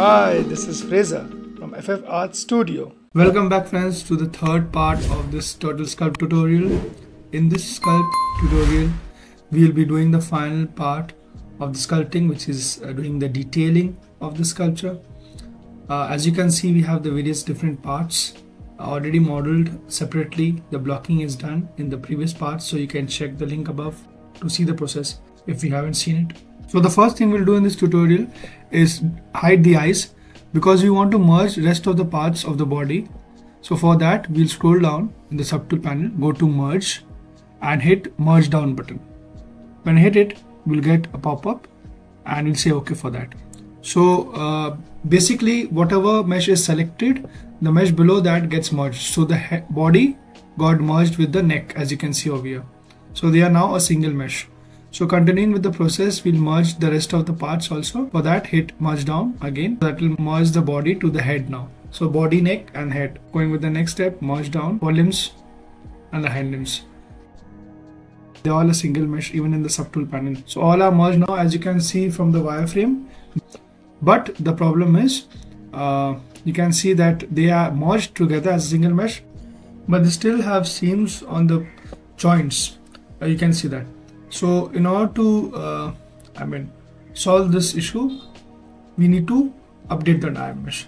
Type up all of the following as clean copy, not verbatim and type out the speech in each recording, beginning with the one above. Hi, this is Fraser from FF Art Studio. Welcome back friends to the third part of this turtle sculpt tutorial. In this sculpt tutorial, we will be doing the final part of the sculpting, which is doing the detailing of the sculpture. As you can see, we have the various different parts already modeled separately. The blocking is done in the previous part, so you can check the link above to see the process if you haven't seen it. So the first thing we'll do in this tutorial is hide the eyes, because we want to merge rest of the parts of the body. So for that, we'll scroll down in the subtool panel, go to merge and hit merge down button. When I hit it, we'll get a pop-up and we'll say okay for that. So basically, whatever mesh is selected, the mesh below that gets merged. So the body got merged with the neck, as you can see over here. So they are now a single mesh. So continuing with the process, we'll merge the rest of the parts also. For that, hit merge down again. That will merge the body to the head now. So body, neck and head. Going with the next step, merge down for limbs and the hind limbs. They're all a single mesh, even in the subtool panel. So all are merged now, as you can see from the wireframe. But the problem is, you can see that they are merged together as a single mesh, but they still have seams on the joints. You can see that. So in order to solve this issue, we need to update the DynaMesh.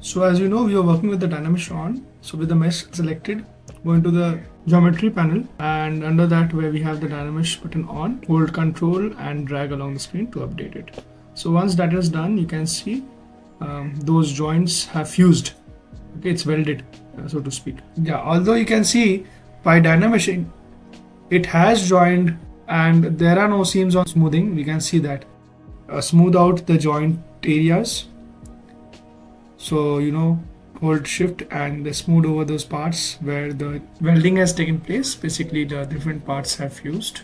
So as you know, we are working with the DynaMesh on. So with the mesh selected, go into the geometry panel, and under that where we have the DynaMesh button on, hold Control and drag along the screen to update it. So once that is done, you can see those joints have fused. Okay, it's welded, so to speak. Yeah, although you can see by DynaMeshing, it has joined and there are no seams on smoothing. We can see that. Smooth out the joint areas. So, you know, hold Shift and smooth over those parts where the welding has taken place. Basically, the different parts have fused.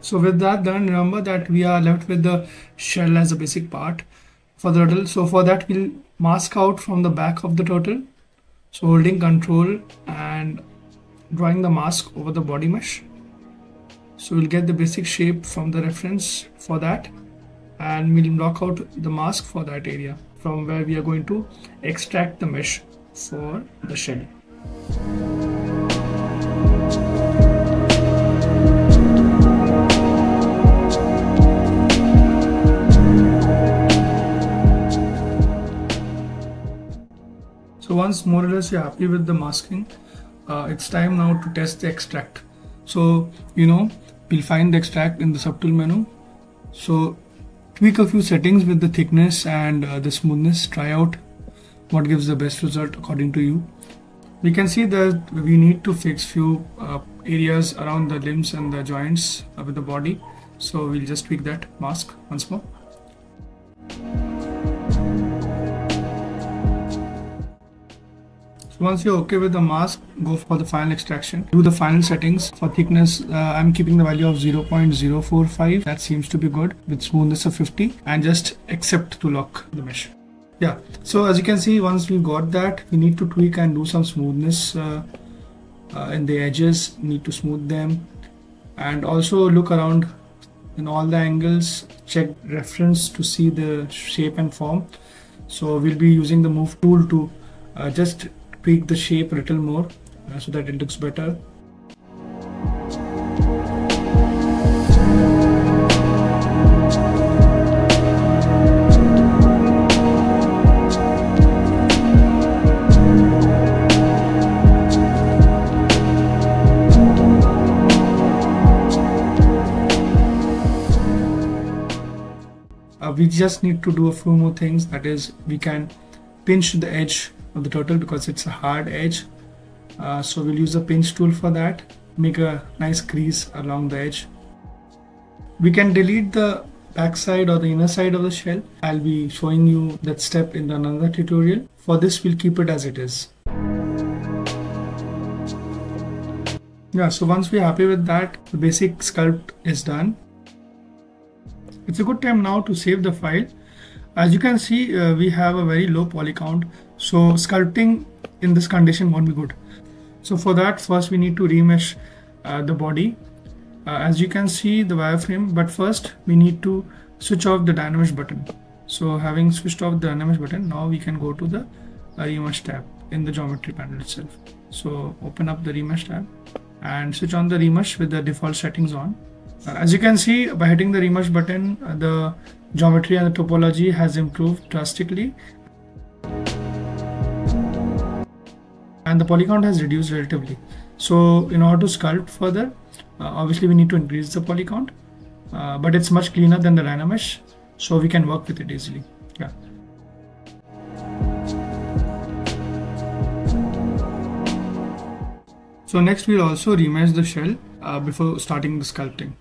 So with that done, remember that we are left with the shell as a basic part for the turtle. So for that, we'll mask out from the back of the turtle. So holding Control and drawing the mask over the body mesh. So we'll get the basic shape from the reference for that, and we'll block out the mask for that area from where we are going to extract the mesh for the shell. So once more or less you're happy with the masking, it's time now to test the extract. So, you know, we'll find the extract in the subtool menu. So tweak a few settings with the thickness and the smoothness. Try out what gives the best result according to you. We can see that we need to fix few areas around the limbs and the joints with the body. So we'll just tweak that mask once more. Once you're okay with the mask, go for the final extraction. Do the final settings. For thickness, I'm keeping the value of 0.045. That seems to be good, with smoothness of 50, and just accept to lock the mesh. Yeah, so as you can see, once we've got that, we need to tweak and do some smoothness in the edges, need to smooth them. And also look around in all the angles, check reference to see the shape and form. So we'll be using the move tool to just tweak the shape a little more so that it looks better. We just need to do a few more things. That is, we can pinch the edge of the turtle because it's a hard edge, so we'll use a pinch tool for that. Make a nice crease along the edge. We can delete the back side or the inner side of the shell. I'll be showing you that step in another tutorial. For this, we'll keep it as it is. Yeah, so once we're happy with that, the basic sculpt is done. It's a good time now to save the file. As you can see, we have a very low poly count, so sculpting in this condition won't be good. So for that, first we need to remesh the body, as you can see the wireframe, but first we need to switch off the DynaMesh button. So having switched off the DynaMesh button, now we can go to the remesh tab in the geometry panel itself. So open up the remesh tab and switch on the remesh with the default settings on. As you can see, by hitting the remesh button, the geometry and the topology has improved drastically, and the poly count has reduced relatively. So in order to sculpt further, obviously we need to increase the poly count, but it's much cleaner than the DynaMesh, so we can work with it easily. Yeah. So next we'll also remesh the shell before starting the sculpting.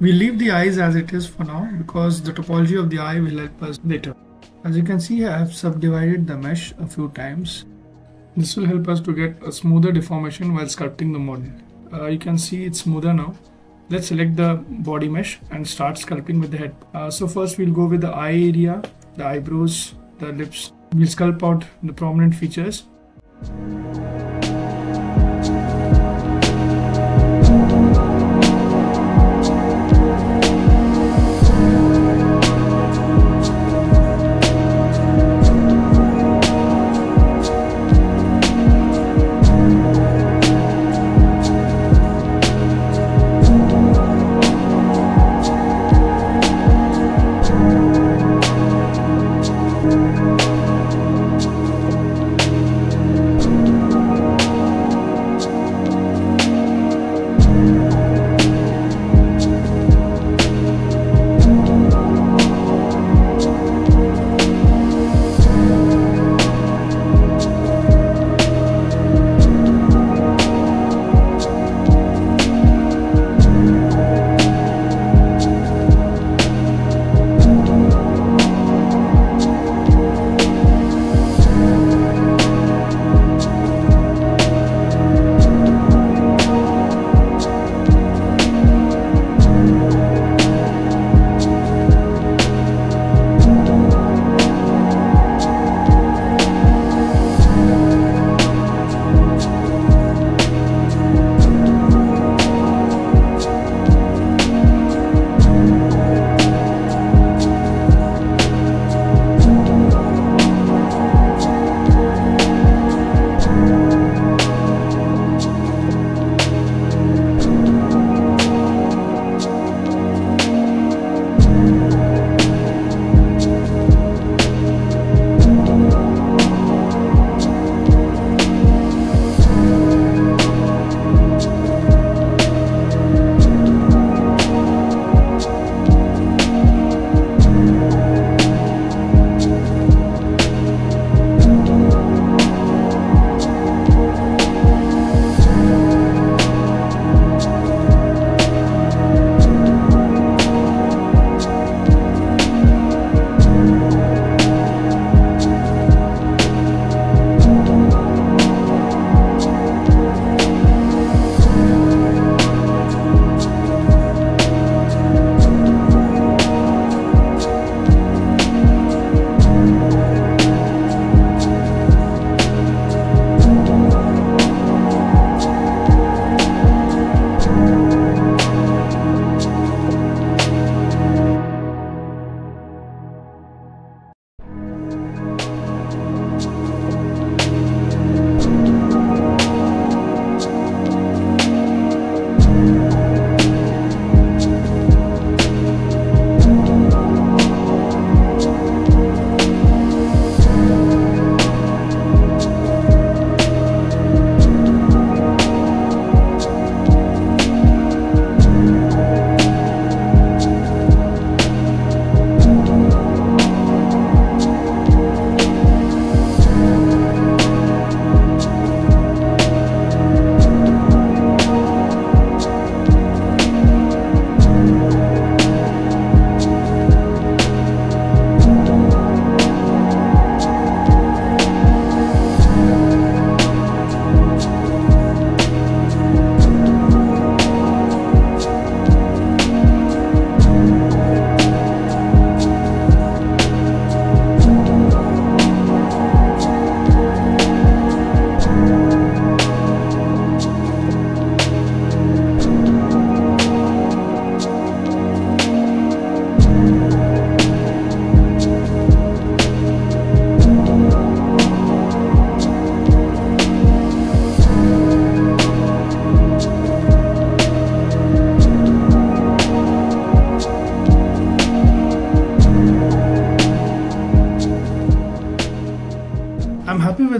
We leave the eyes as it is for now, because the topology of the eye will help us later. As you can see, I have subdivided the mesh a few times. This will help us to get a smoother deformation while sculpting the model. You can see it's smoother now. Let's select the body mesh and start sculpting with the head. So first we'll go with the eye area, the eyebrows, the lips. We'll sculpt out the prominent features.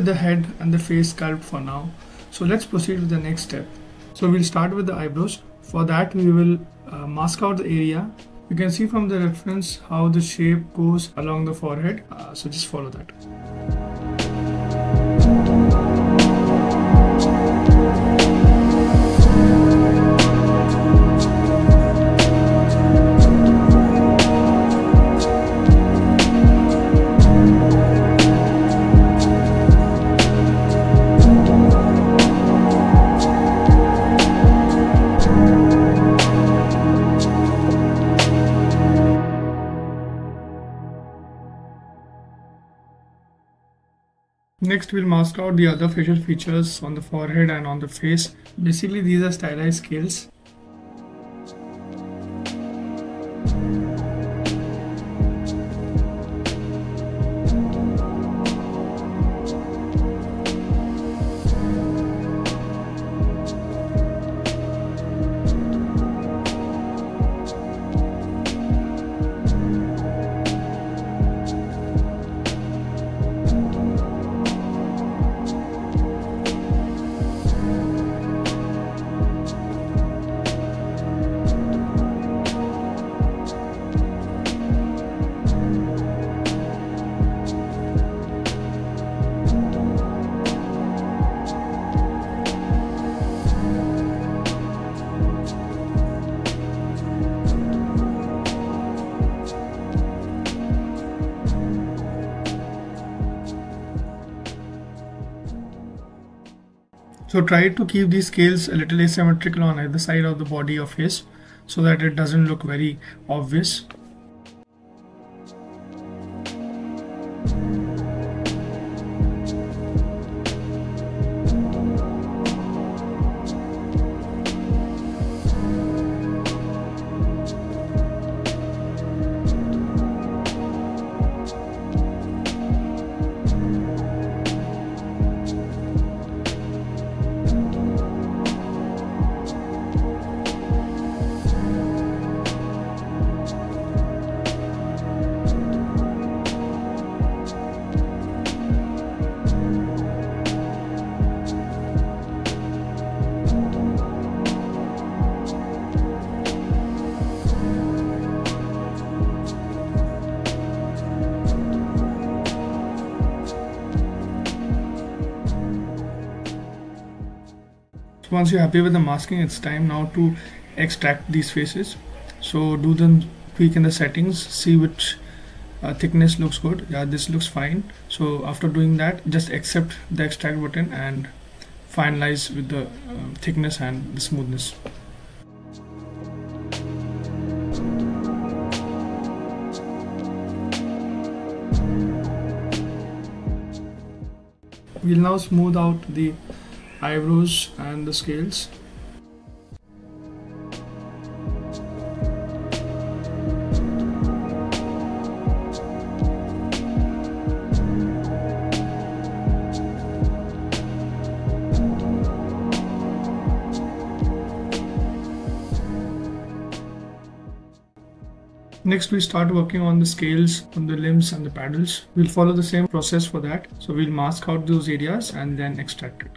with the head and the face sculpt for now. So let's proceed with the next step. So we'll start with the eyebrows. For that we will mask out the area. You can see from the reference how the shape goes along the forehead, so just follow that. Next, we'll mask out the other facial features on the forehead and on the face. Basically, these are stylized scales. So try to keep these scales a little asymmetrical on either side of the body or face so that it doesn't look very obvious. Once you're happy with the masking, it's time now to extract these faces. So do them tweak in the settings, see which thickness looks good. Yeah, this looks fine. So after doing that, just accept the extract button and finalize with the thickness and the smoothness. We'll now smooth out the eyebrows and the scales. Next, we start working on the scales, on the limbs and the paddles. We'll follow the same process for that. So we'll mask out those areas and then extract it.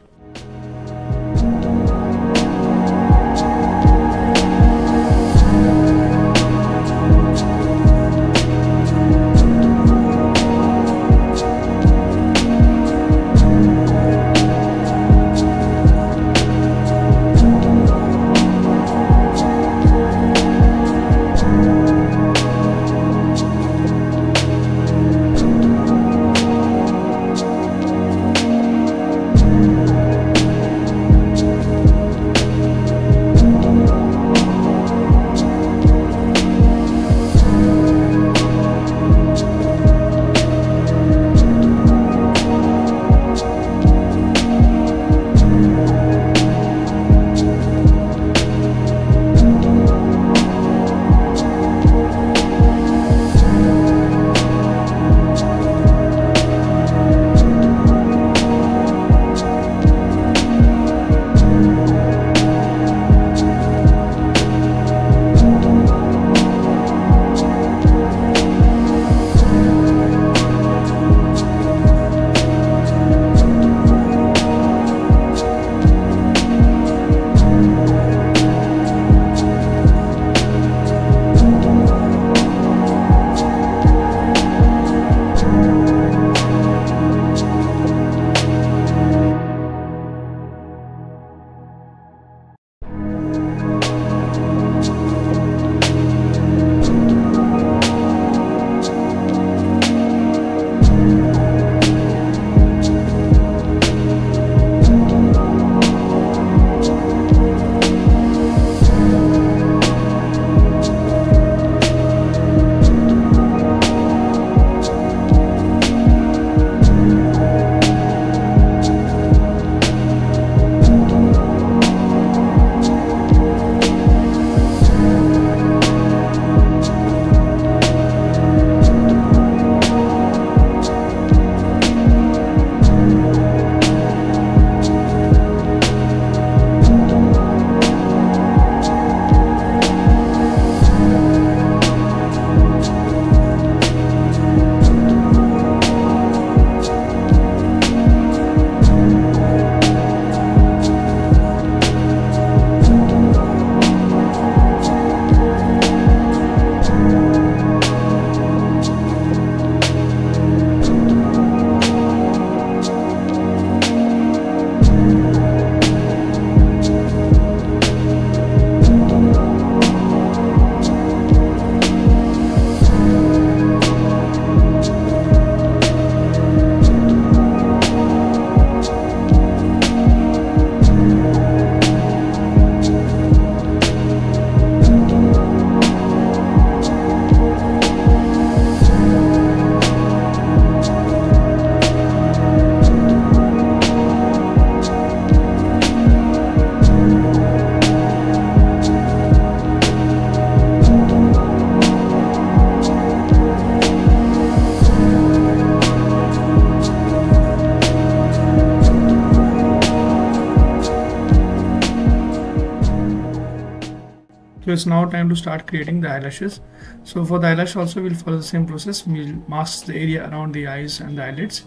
So it's now time to start creating the eyelashes. So for the eyelash also we'll follow the same process. We'll mask the area around the eyes and the eyelids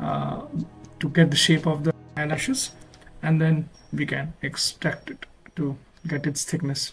to get the shape of the eyelashes, and then we can extract it to get its thickness.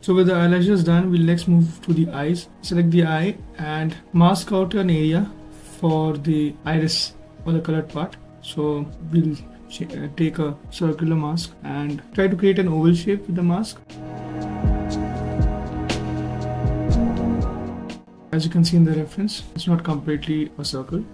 So with the eyelashes done, we'll next move to the eyes. Select the eye and mask out an area for the iris or the colored part. So we'll take a circular mask and try to create an oval shape with the mask. As you can see in the reference, it's not completely a circle.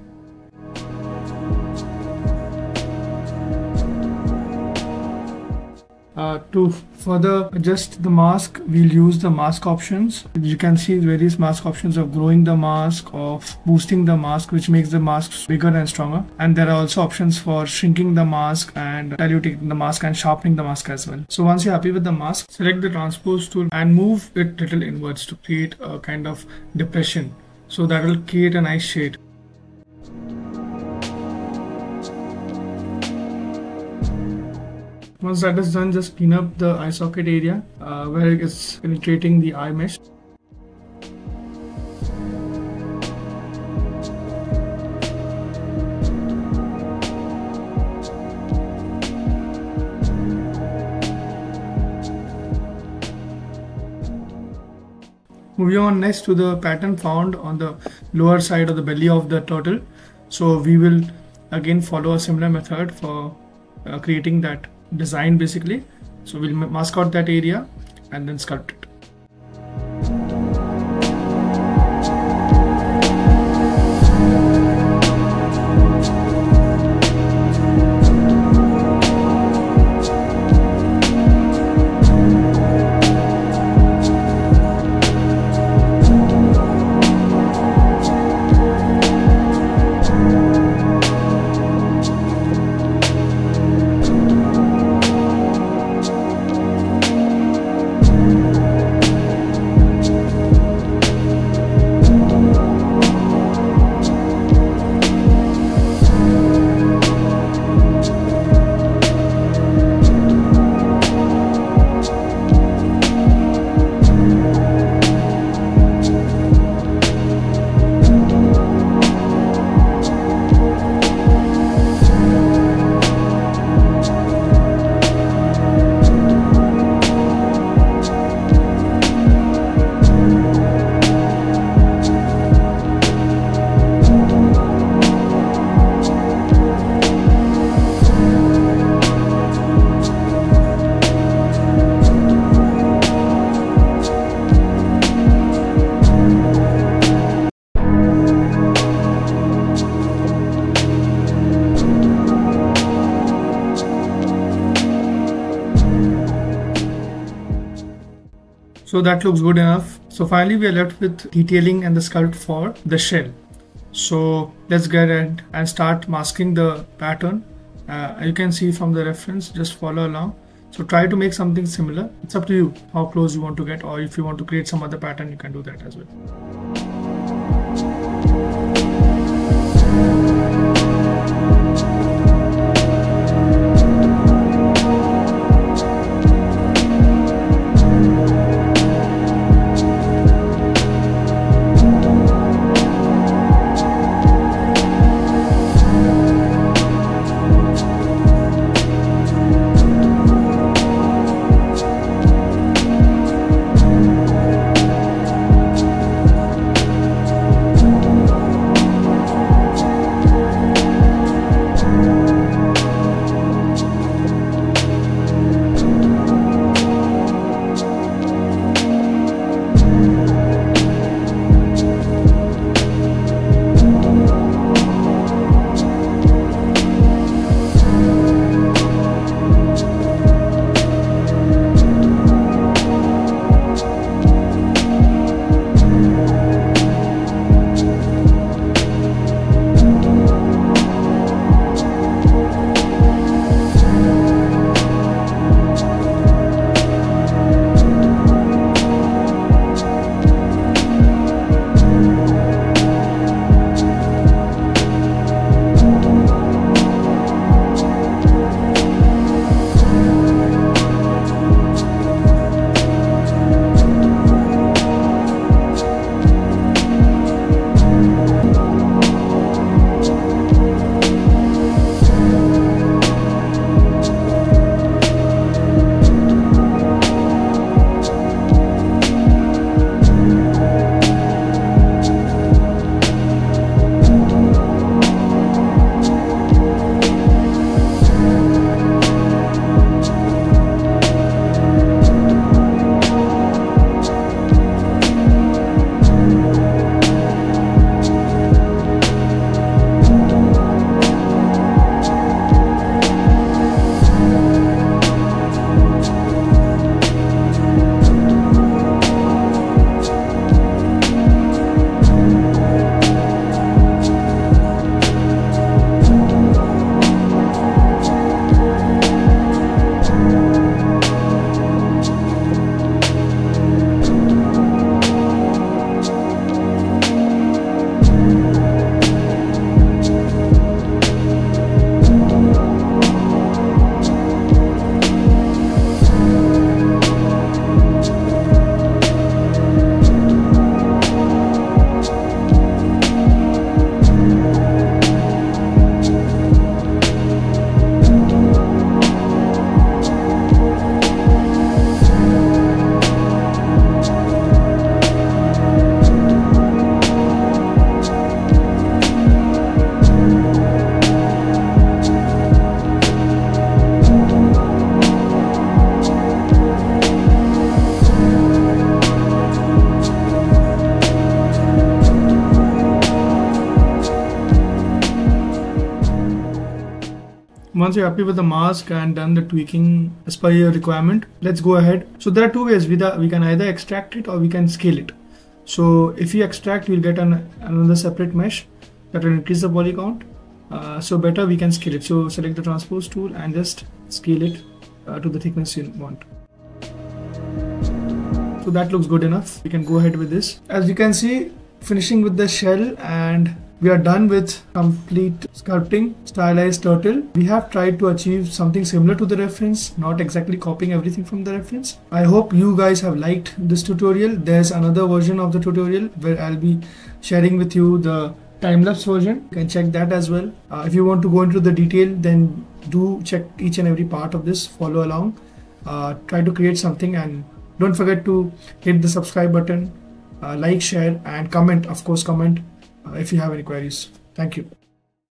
To further adjust the mask, we'll use the mask options. You can see various mask options of growing the mask, of boosting the mask, which makes the mask bigger and stronger. And there are also options for shrinking the mask and diluting the mask and sharpening the mask as well. So once you're happy with the mask, select the transpose tool and move it little inwards to create a kind of depression. So that will create a nice shade. Once that is done, just clean up the eye socket area where it's penetrating the eye mesh. Moving on next to the pattern found on the lower side of the belly of the turtle. So we will again follow a similar method for creating that design basically. So we'll mask out that area and then sculpt it. So that looks good enough. So finally we are left with detailing and the sculpt for the shell. So let's get ahead and start masking the pattern. You can see from the reference, just follow along. So try to make something similar. It's up to you how close you want to get, or if you want to create some other pattern, you can do that as well. Once you're happy with the mask and done the tweaking as per your requirement, let's go ahead. So there are two ways. We can either extract it or we can scale it. So if you extract, you'll get another separate mesh that will increase the poly count. So better we can scale it. So select the transpose tool and just scale it to the thickness you want. So that looks good enough. We can go ahead with this. As you can see, finishing with the shell, and we are done with complete sculpting stylized turtle. We have tried to achieve something similar to the reference, not exactly copying everything from the reference. I hope you guys have liked this tutorial. There's another version of the tutorial where I'll be sharing with you the time-lapse version. You can check that as well. If you want to go into the detail, then do check each and every part of this, follow along, try to create something, and don't forget to hit the subscribe button, like, share, and comment. Of course, comment if you have any queries. Thank you.